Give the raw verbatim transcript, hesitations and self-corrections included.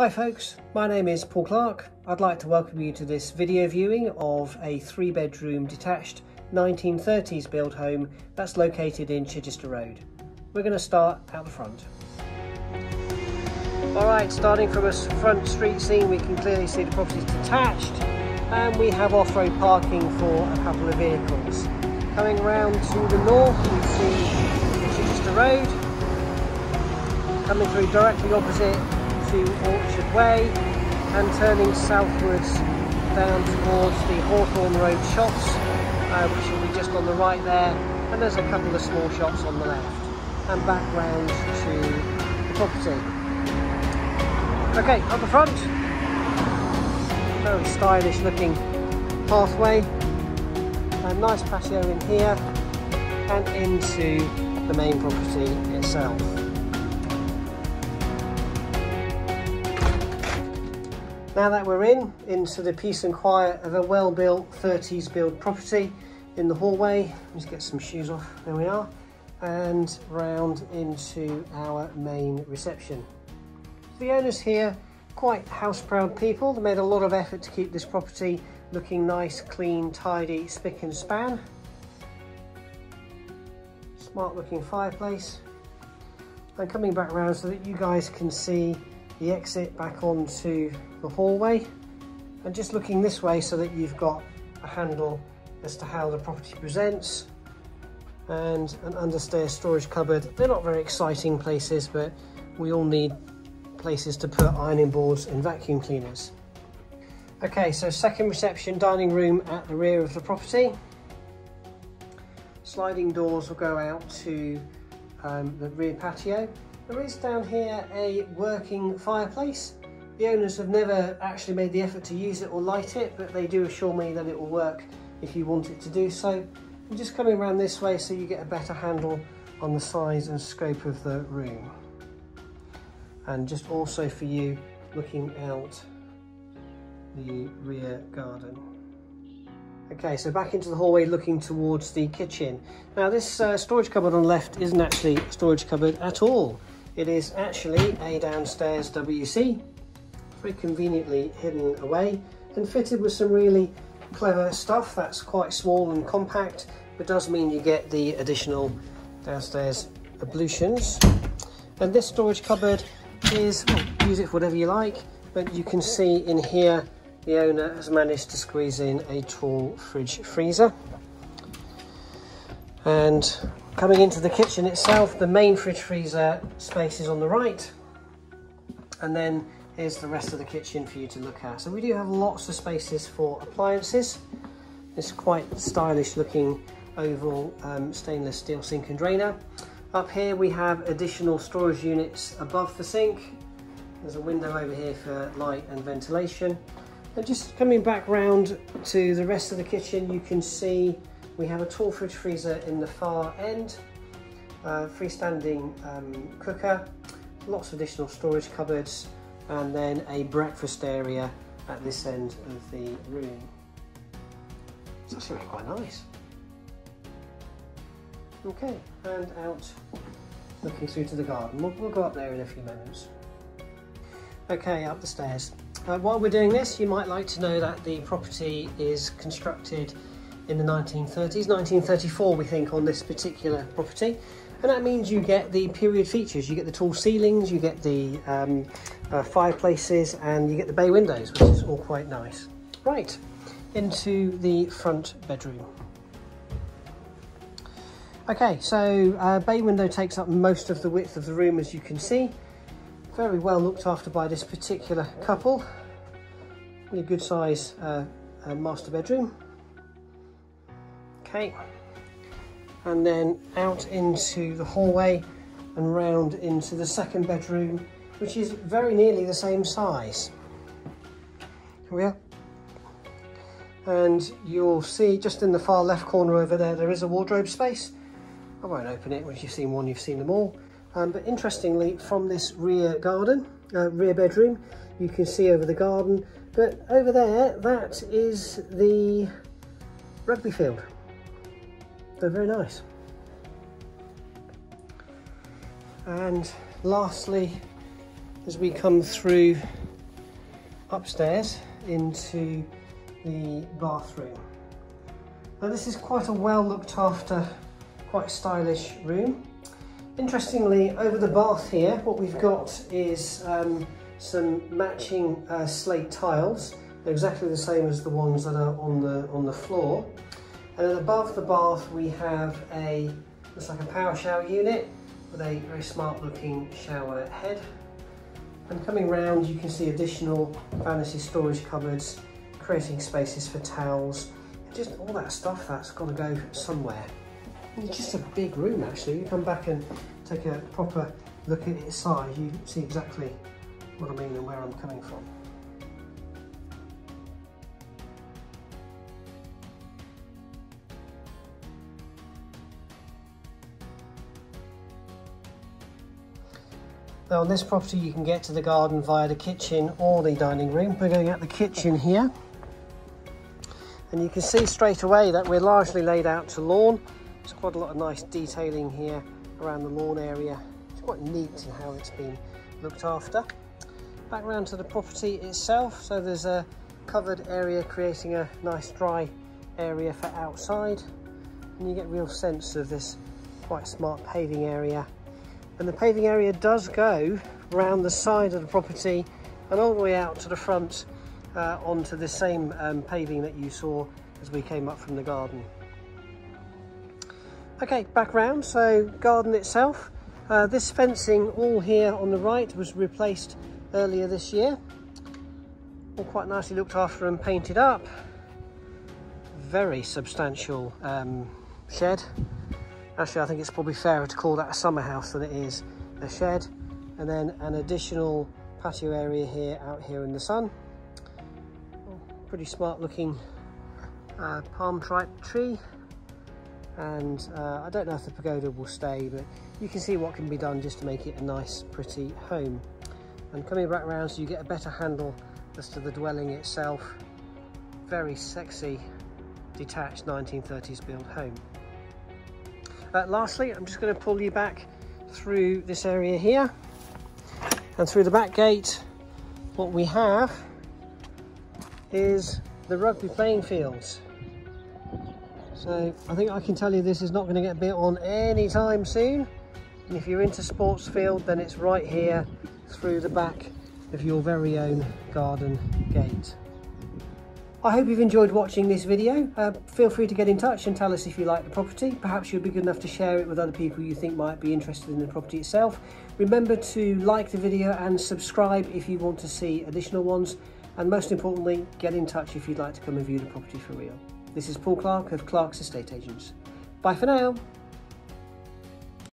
Hi folks, my name is Paul Clark. I'd like to welcome you to this video viewing of a three bedroom detached nineteen thirties build home that's located in Chichester Road. We're going to start out the front. Alright, starting from a front street scene we can clearly see the property is detached and we have off-road parking for a couple of vehicles. Coming round to the north we see Chichester Road, coming through directly opposite to Orchard Way and turning southwards down towards the Hawthorne Road shops, uh, which will be just on the right there, and there's a couple of small shops on the left, and back round to the property. Okay, up the front, very stylish looking pathway, a nice patio in here and into the main property itself. Now that we're in, into the peace and quiet of a well-built thirties build property in the hallway. Let's get some shoes off, there we are. And round into our main reception. The owners here, quite house-proud people. They made a lot of effort to keep this property looking nice, clean, tidy, spick and span. Smart looking fireplace. And coming back round so that you guys can see the exit back onto the hallway, and just looking this way so that you've got a handle as to how the property presents, and an understair storage cupboard. They're not very exciting places, but we all need places to put ironing boards and vacuum cleaners. Okay, so second reception, dining room at the rear of the property. Sliding doors will go out to um, the rear patio. There is down here a working fireplace. The owners have never actually made the effort to use it or light it, but they do assure me that it will work if you want it to do so. I'm just coming around this way so you get a better handle on the size and scope of the room. And just also for you, looking out the rear garden. Okay, so back into the hallway looking towards the kitchen. Now this uh, storage cupboard on the left isn't actually a storage cupboard at all. It is actually a downstairs W C, very conveniently hidden away and fitted with some really clever stuff that's quite small and compact, but does mean you get the additional downstairs ablutions. And this storage cupboard is, well, use it for whatever you like, but you can see in here the owner has managed to squeeze in a tall fridge freezer. And coming into the kitchen itself, the main fridge freezer space is on the right, and then here's the rest of the kitchen for you to look at. So we do have lots of spaces for appliances. This quite stylish looking oval um, stainless steel sink and drainer. Up here we have additional storage units above the sink. There's a window over here for light and ventilation. And just coming back round to the rest of the kitchen, you can see we have a tall fridge freezer in the far end, uh, freestanding um, cooker, lots of additional storage cupboards, and then a breakfast area at this end of the room. It's actually quite nice. Okay, and out looking through to the garden. We'll, we'll go up there in a few moments. Okay, up the stairs. Uh, while we're doing this, you might like to know that the property is constructed in the nineteen thirties, nineteen thirty-four we think on this particular property, and that means you get the period features. You get the tall ceilings, you get the um, uh, fireplaces, and you get the bay windows, which is all quite nice. Right, into the front bedroom. Okay, so uh, bay window takes up most of the width of the room, as you can see. Very well looked after by this particular couple. Really good size uh, uh, master bedroom. Okay, and then out into the hallway and round into the second bedroom, which is very nearly the same size. Here we are. And you'll see just in the far left corner over there, there is a wardrobe space. I won't open it. If you've seen one, you've seen them all. Um, but interestingly, from this rear garden, uh, rear bedroom, you can see over the garden. But over there, that is the rugby field. They're very nice. And lastly, as we come through upstairs into the bathroom. Now this is quite a well looked after, quite stylish room. Interestingly, over the bath here, what we've got is um, some matching uh, slate tiles. They're exactly the same as the ones that are on the on the floor. And then above the bath we have a, looks like a power shower unit with a very smart looking shower head. And coming round you can see additional vanity storage cupboards, creating spaces for towels, just all that stuff that's got to go somewhere. And it's just a big room actually. You come back and take a proper look at its size, you see exactly what I mean and where I'm coming from. Now on this property you can get to the garden via the kitchen or the dining room. We're going at the kitchen here. And you can see straight away that we're largely laid out to lawn. There's quite a lot of nice detailing here around the lawn area. It's quite neat in how it's been looked after. Back round to the property itself. So there's a covered area creating a nice dry area for outside. And you get a real sense of this quite smart paving area. And the paving area does go round the side of the property and all the way out to the front uh, onto the same um, paving that you saw as we came up from the garden. Okay, back round, so garden itself. Uh, this fencing wall here on the right was replaced earlier this year. All quite nicely looked after and painted up. Very substantial um, shed. Actually, I think it's probably fairer to call that a summer house than it is a shed. And then an additional patio area here, out here in the sun. Pretty smart looking uh, palm type tree. And uh, I don't know if the pagoda will stay, but you can see what can be done just to make it a nice, pretty home. And coming back around so you get a better handle as to the dwelling itself. Very sexy, detached nineteen thirties built home. Uh, lastly, I'm just going to pull you back through this area here and through the back gate. What we have is the rugby playing fields. So I think I can tell you this is not going to get built on any time soon. And if you're into sports field, then it's right here through the back of your very own garden gate. I hope you've enjoyed watching this video. Uh, feel free to get in touch and tell us if you like the property. Perhaps you'll be good enough to share it with other people you think might be interested in the property itself. Remember to like the video and subscribe if you want to see additional ones. And most importantly, get in touch if you'd like to come and view the property for real. This is Paul Clark of Clark's Estate Agents. Bye for now.